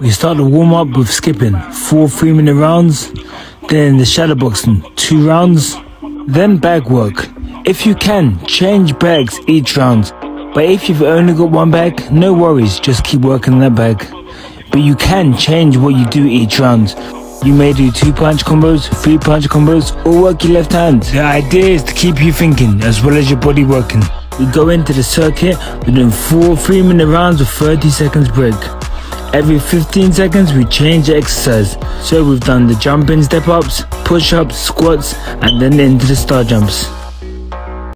We start the warm up with skipping 4 3-minute rounds, then the shadow boxing 2 rounds, then bag work. If you can, change bags each round, but if you've only got one bag, no worries, just keep working that bag. But you can change what you do each round. You may do 2-punch combos, 3-punch combos, or work your left hand. The idea is to keep you thinking as well as your body working. We go into the circuit, we're doing 4 3-minute rounds with 30 seconds break. Every 15 seconds we change the exercise. So we've done the jumping step ups, push ups, squats, and then into the star jumps.